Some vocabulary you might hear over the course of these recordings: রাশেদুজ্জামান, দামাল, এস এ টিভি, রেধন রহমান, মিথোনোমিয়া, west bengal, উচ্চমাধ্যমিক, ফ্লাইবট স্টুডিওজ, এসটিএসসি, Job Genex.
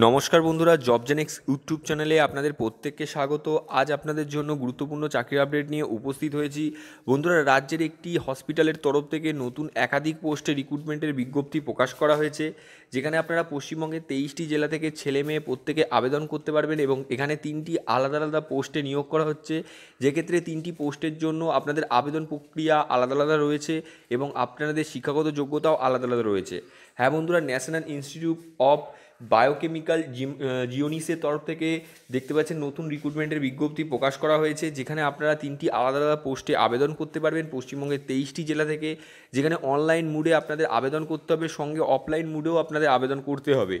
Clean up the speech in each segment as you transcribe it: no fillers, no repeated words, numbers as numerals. नमस्कार बंधुरा job Gen X YouTube चैनले आपनादेर प्रत्येकके स्वागत। आज आपनादेर जोन्नो गुरुत्वपूर्ण चाकरिर आपडेट निये उपस्थित हयेछि। बंधुरा राज्येर एकटी हस्पिटालेर तरफ थेके नतून एकाधिक पोस्टे रिक्रुटमेंटेर विज्ञप्ति प्रकाश करा हयेछे, जेखाने आपनारा पश्चिमबंगेर 23टी जेला थेके छेले मेये प्रत्येके आवेदन करते पारबेन एबं एखाने 3टी आलादा आलादा पोस्टे नियोग करा हच्छे। जे क्षेत्रे 3टी पोस्टेर जोन्नो आपनादेर आवेदन प्रक्रिया आलादा आलादा रयेछे एबं आपनादेर शिक्षागत योग्यताओ आलादा आलादा रयेछे। हाँ बंधुरा national institute of biochemical genomics तरफ থেকে দেখতে পাচ্ছেন নতুন রিক্রুটমেন্টের বিজ্ঞপ্তি প্রকাশ করা হয়েছে, যেখানে আপনারা 3টি আলাদা আলাদা পোস্টে আবেদন করতে পারবেন পশ্চিমবঙ্গের 23টি জেলা থেকে। যেখানে অনলাইন মোডে আপনাদের আবেদন করতে হবে, সঙ্গে অফলাইন মোডেও আপনাদের আবেদন করতে হবে।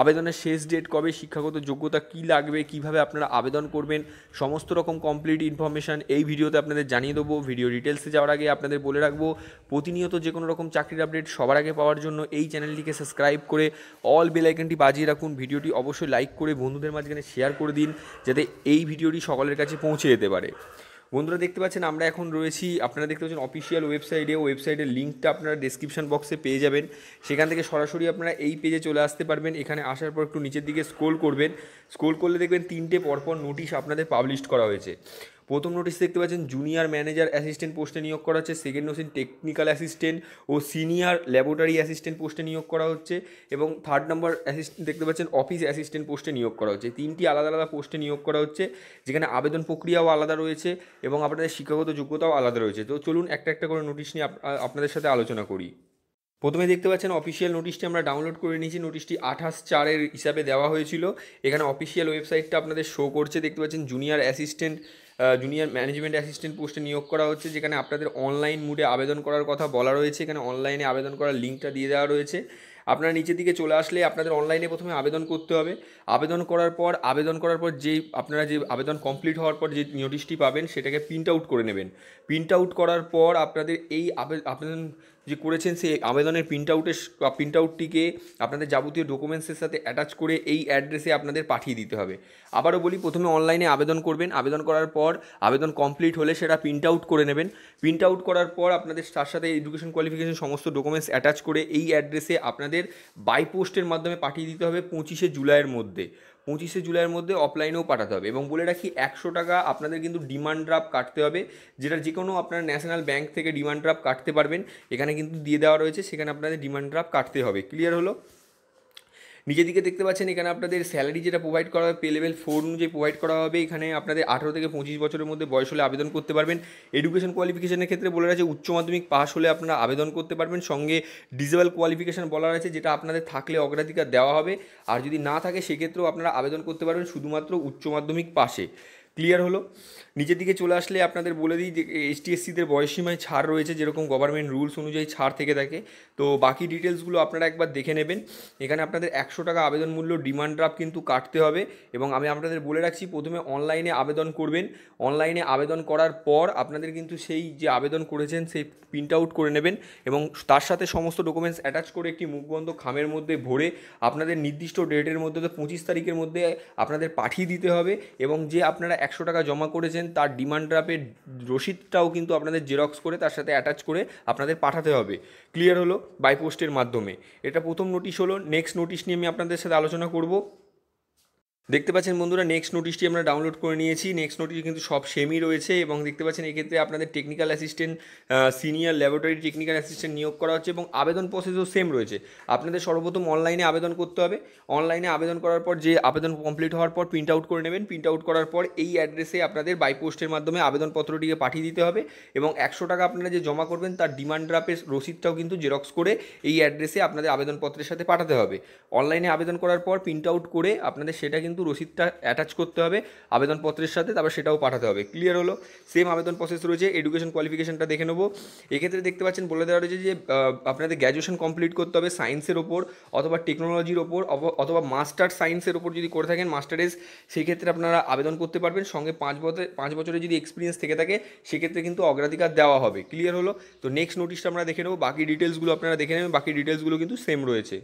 আবেদনের শেষ ডেট কবে, শিক্ষাগত যোগ্যতা কী লাগবে, কিভাবে আপনারা আবেদন করবেন, সমস্ত রকম কমপ্লিট ইনফরমেশান এই ভিডিওতে আপনাদের জানিয়ে দেবো। ভিডিও ডিটেলসে যাওয়ার আগে আপনাদের বলে রাখবো, প্রতিনিয়ত যে কোনো রকম চাকরির আপডেট সবার আগে পাওয়ার জন্য এই চ্যানেলটিকে সাবস্ক্রাইব করে অল বেল আইকনটি বাজিয়ে রাখুন। ভিডিওটি অবশ্যই লাইক করে বন্ধুদের মাঝখানে শেয়ার করে দিন, যাতে এই ভিডিওটি সকলের কাছে পৌঁছে যেতে পারে। বন্ধুরা দেখতে পাচ্ছেন আমরা এখন রয়েছি, আপনারা দেখতে পাচ্ছেন অফিসিয়াল ওয়েবসাইটে। ওয়েবসাইটের লিঙ্কটা আপনারা ডেসক্রিপশন বক্সে পেয়ে যাবেন, সেখান থেকে সরাসরি আপনারা এই পেজে চলে আসতে পারবেন। এখানে আসার পর একটু নিচের দিকে স্ক্রোল করবেন, স্ক্রোল করলে দেখবেন 3টে পরপর নোটিশ আপনাদের পাবলিশ করা হয়েছে। প্রথম নোটিশ দেখতে পাচ্ছেন জুনিয়র ম্যানেজার অ্যাসিস্ট্যান্ট পোস্টে নিয়োগ করা হচ্ছে, সেকেন্ড নোটিশ টেকনিক্যাল অ্যাসিস্ট্যান্ট ও সিনিয়র ল্যাবরেটরি অ্যাসিস্ট্যান্ট পোস্টে নিয়োগ করা হচ্ছে, এবং থার্ড নম্বর অ্যাসিস্ট্যান্ট দেখতে পাচ্ছেন অফিস অ্যাসিস্ট্যান্ট পোস্টে নিয়োগ করা হচ্ছে। 3টি আলাদা আলাদা পোস্টে নিয়োগ করা হচ্ছে, যেখানে আবেদন প্রক্রিয়াও আলাদা রয়েছে এবং আপনাদের শিক্ষাগত যোগ্যতাও আলাদা রয়েছে। তো চলুন একটা একটা করে নোটিশ নিয়ে আপনাদের সাথে আলোচনা করি। প্রথমে দেখতে পাচ্ছেন অফিসিয়াল নোটিশটি আমরা ডাউনলোড করে নিয়েছি। নোটিশটি 28/4-এর হিসাবে দেওয়া হয়েছিল। এখানে অফিসিয়াল ওয়েবসাইটটা আপনাদের শো করছে, দেখতে পাচ্ছেন junior assistant junior management assistant পোস্টে নিয়োগ করা হচ্ছে, যেখানে আপনাদের অনলাইন মোডে আবেদন করার কথা বলা রয়েছে। এখানে অনলাইনে আবেদন করার লিঙ্কটা দিয়ে দেওয়া রয়েছে। আপনারা নিচের দিকে চলে আসলে আপনাদের অনলাইনে প্রথমে আবেদন করতে হবে। আবেদন করার পর আপনারা আবেদন কমপ্লিট হওয়ার পর যে নোটিশটি পাবেন সেটাকে প্রিন্ট আউট করে নেবেন। প্রিন্ট আউট করার পর আপনাদের এই আবেদন যে করেছেন সেই আবেদনের প্রিন্ট আউটটিকে আপনাদের যাবতীয় ডকুমেন্টসের সাথে অ্যাটাচ করে এই অ্যাড্রেসে আপনাদের পাঠিয়ে দিতে হবে। আবারও বলি, প্রথমে অনলাইনে আবেদন করবেন, আবেদন করার পর আবেদন কমপ্লিট হলে সেটা প্রিন্ট আউট করে নেবেন। প্রিন্ট আউট করার পর আপনাদের তার সাথে এডুকেশন কোয়ালিফিকেশন সমস্ত ডকুমেন্টস অ্যাটাচ করে এই অ্যাড্রেসে আপনাদের বাই পোস্টের মাধ্যমে পাঠিয়ে দিতে হবে 25শে জুলাইয়ের মধ্যে অফলাইনেও পাঠাতে হবে। এবং বলে রাখি 100 টাকা আপনাদের কিন্তু ডিমান্ড ড্রাফট কাটতে হবে, যেটা যে কোনো আপনার ন্যাশনাল ব্যাঙ্ক থেকে ডিমান্ড ড্রাফট কাটতে পারবেন। এখানে কিন্তু দিয়ে দেওয়া রয়েছে, সেখানে আপনাদের ডিমান্ড ড্রাফট কাটতে হবে। ক্লিয়ার হলো? নিজের দিকে দেখতে পাচ্ছেন এখানে আপনাদের স্যালারি যেটা প্রোভাইড করা হবে পে লেভেল 4 অনুযায়ী প্রোভাইড করা হবে। এখানে আপনাদের 18 থেকে 25 বছরের মধ্যে বয়স হলে আবেদন করতে পারবেন। এডুকেশন কোয়ালিফিকেশনের ক্ষেত্রে বলে রাখছে উচ্চ মাধ্যমিক পাস হলে আপনারা আবেদন করতে পারবেন, সঙ্গে ডিজেবল কোয়ালিফিকেশন বলা রয়েছে, যেটা আপনাদের থাকলে অগ্রাধিকার দেওয়া হবে, আর যদি না থাকে সেক্ষেত্রেও আপনারা আবেদন করতে পারবেন শুধুমাত্র উচ্চ মাধ্যমিক পাশে। ক্লিয়ার হলো? নিচের দিকে চলে আসলে আপনাদের বলে দিই যে এসটিএসসিদের বয়সসীমায় ছাড় রয়েছে, যেরকম গভর্নমেন্ট রুলস অনুযায়ী ছাড় থেকে থাকে। তো বাকি ডিটেলসগুলো আপনারা একবার দেখে নেবেন। এখানে আপনাদের 100 টাকা আবেদন মূল্য ডিমান্ড ড্রাফট কিন্তু কাটতে হবে। এবং আমি আপনাদের বলে রাখছি, প্রথমে অনলাইনে আবেদন করবেন, অনলাইনে আবেদন করার পর আপনাদের কিন্তু সেই যে আবেদন করেছেন সেই প্রিন্ট আউট করে নেবেন এবং তার সাথে সমস্ত ডকুমেন্টস অ্যাটাচ করে একটি মুখবন্ধ খামের মধ্যে ভরে আপনাদের নির্দিষ্ট ডেটের মধ্যে 25 তারিখের মধ্যে আপনাদের পাঠিয়ে দিতে হবে। এবং যে আপনারা 100 টাকা জমা করেছেন তার ডিমান্ড ড্রাফের রসিদটাও কিন্তু আপনাদের জেরক্স করে তার সাথে অ্যাটাচ করে আপনাদের পাঠাতে হবে। ক্লিয়ার হলো? বাই পোস্টের মাধ্যমে। এটা প্রথম নোটিশ হলো। নেক্সট নোটিশ নিয়ে আমি আপনাদের সাথে আলোচনা করব। দেখতে পাচ্ছেন বন্ধুরা নেক্সট নোটিশটি আমরা ডাউনলোড করে নিয়েছি। নেক্সট নোটিশ কিন্তু সব সেমই রয়েছে এবং দেখতে পাচ্ছেন এক্ষেত্রে আপনাদের technical assistant senior laboratory technical assistant নিয়োগ করা হচ্ছে এবং আবেদন প্রসেসও সেম রয়েছে। আপনাদের সর্বপ্রথম অনলাইনে আবেদন করতে হবে। অনলাইনে আবেদন করার পর যে আবেদন কমপ্লিট হওয়ার পর প্রিন্ট আউট করে নেবেন, প্রিন্ট আউট করার পর এই অ্যাড্রেসে আপনাদের বাই পোস্টের মাধ্যমে আবেদনপত্রটিকে পাঠিয়ে দিতে হবে। এবং 100 টাকা আপনারা যে জমা করবেন তার ডিমান্ড ড্রাফের রসিদটাও কিন্তু জেরক্স করে এই অ্যাড্রেসে আপনাদের আবেদনপত্রের সাথে পাঠাতে হবে। অনলাইনে আবেদন করার পর প্রিন্ট আউট করে আপনাদের সেটা কিন্তু রসিদটা অ্যাটাচ করতে হবে আবেদনপত্রের সাথে, তারপর সেটাও পাঠাতে হবে। ক্লিয়ার হলো? সেম আবেদন প্রসেস রয়েছে। এডুকেশন কোয়ালিফিকেশনটা দেখে নেবো। এক্ষেত্রে দেখতে পাচ্ছেন বলে দেওয়া রয়েছে যে আপনাদের গ্র্যাজুয়েশন কমপ্লিট করতে হবে সায়েন্সের ওপর অথবা টেকনোলজির ওপর অথবা মাস্টার সায়েন্সের ওপর যদি করে থাকেন মাস্টারেজ, সেক্ষেত্রে আপনারা আবেদন করতে পারবেন। সঙ্গে 5 বছরে যদি এক্সপিরিয়েন্স থেকে থাকে সেক্ষেত্রে কিন্তু অগ্রাধিকার দেওয়া হবে। ক্লিয়ার হলো? তো নেক্সট নোটিশটা আমরা দেখে নেবো, বাকি ডিটেলসগুলো আপনারা দেখে নেবেন। বাকি ডিটেলসগুলো কিন্তু সেম রয়েছে।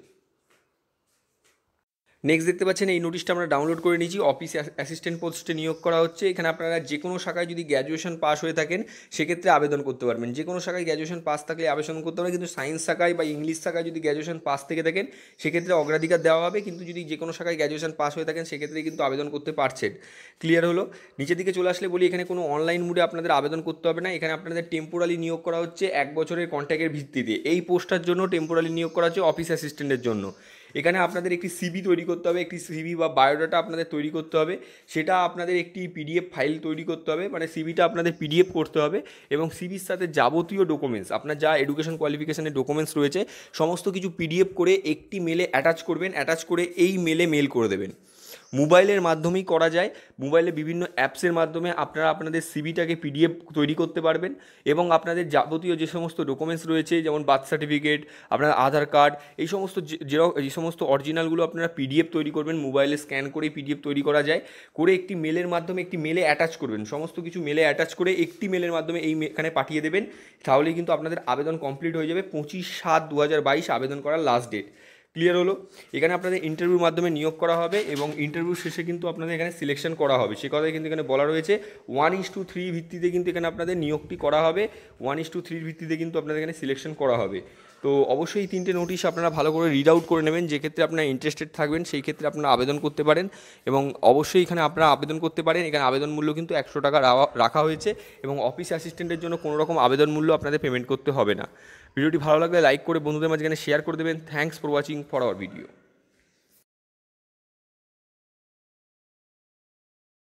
नेक्स्ट देखते पाচ্ছেন এই নোটিশটা আমরা डाउनलोड করে নিয়েছি অফিস অ্যাসিস্ট্যান্ট পোস্টে নিয়োগ করা হচ্ছে এখানে আপনারা যে কোনো শাখায় যদি গ্র্যাজুয়েশন পাস হয়ে থাকেন সেই ক্ষেত্রে আবেদন করতে পারবেন যে কোনো শাখায় গ্র্যাজুয়েশন পাস থাকলে আবেদন করতে হবে কিন্তু সায়েন্স শাখায় বা ইংলিশ শাখায় যদি গ্র্যাজুয়েশন পাস থেকে থাকেন সেই ক্ষেত্রে অগ্রাধিকার দেওয়া হবে কিন্তু যদি যে কোনো শাখায় গ্র্যাজুয়েশন পাস হয়ে থাকেন সেই ক্ষেত্রে কিন্তু আবেদন করতে পারছেন ক্লিয়ার হলো নিচের দিকে চলে আসলে বলি এখানে কোনো অনলাইন মোডে আপনাদের আবেদন করতে হবে না এখানে আপনাদের টেম্পোরারি নিয়োগ করা হচ্ছে এক বছরের কন্ট্রাক্টের ভিত্তিতে এই পোস্টটার জন্য টেম্পোরারি নিয়োগ করা হচ্ছে অফিস অ্যাসিস্ট্যান্টের জন্য এখানে আপনাদের একটি সিভি তৈরি করতে হবে একটি সিভি বা বায়োডাটা আপনাদের তৈরি করতে হবে সেটা আপনাদের একটি পিডিএফ ফাইল তৈরি করতে হবে মানে সিভিটা আপনাদের পিডিএফ করতে হবে এবং সিভির সাথে যাবতীয় ডকুমেন্টস আপনার যা এডুকেশন কোয়ালিফিকেশনের ডকুমেন্টস রয়েছে সমস্ত কিছু পিডিএফ করে একটি মেলে অ্যাটাচ করবেন অ্যাটাচ করে এই মেলে মেল করে দেবেন মোবাইলের মাধ্যমেই করা যায় মোবাইলে বিভিন্ন অ্যাপসের মাধ্যমে আপনারা আপনাদের সিভিটাকে পিডিএফ তৈরি করতে পারবেন এবং আপনাদের যাবতীয় যে সমস্ত ডকুমেন্টস রয়েছে যেমন বার্থ সার্টিফিকেট আপনার আধার কার্ড এই সমস্ত যে সমস্ত অরিজিনালগুলো আপনারা পিডিএফ তৈরি করবেন মোবাইলে স্ক্যান করে পিডিএফ তৈরি করা যায় করে একটি মেলের মাধ্যমে একটি মেলে অ্যাটাচ করবেন সমস্ত কিছু মেলে অ্যাটাচ করে একটি মেলের মাধ্যমে এইখানে পাঠিয়ে দেবেন তাহলেই কিন্তু আপনাদের আবেদন কমপ্লিট হয়ে যাবে 25/7/2022 আবেদন করার লাস্ট ডেট ক্লিয়ার হলো এখানে আপনাদের ইন্টারভিউর মাধ্যমে নিয়োগ করা হবে এবং ইন্টারভিউ শেষে কিন্তু আপনাদের এখানে সিলেকশন করা হবে সে কথাই কিন্তু এখানে বলা রয়েছে 1:3 ভিত্তিতে কিন্তু এখানে আপনাদের নিয়োগটি করা হবে 1:3 ভিত্তিতে কিন্তু আপনাদের এখানে সিলেকশন করা হবে তো অবশ্যই এই তিনটে নোটিশ আপনারা ভালো করে রিড আউট করে নেবেন যে ক্ষেত্রে আপনারা ইন্টারেস্টেড থাকবেন সেই ক্ষেত্রে আপনারা আবেদন করতে পারেন এবং অবশ্যই এখানে আপনারা আবেদন করতে পারেন এখানে আবেদন মূল্য কিন্তু 100 টাকা রাখা হয়েছে এবং অফিস অ্যাসিস্ট্যান্টের জন্য কোনো রকম আবেদন মূল্য আপনাদের পেমেন্ট করতে হবে না ভিডিওটি ভালো লাগলে লাইক করে বন্ধুদের মাঝখানে শেয়ার করে দেবেন thanks for watching for our video.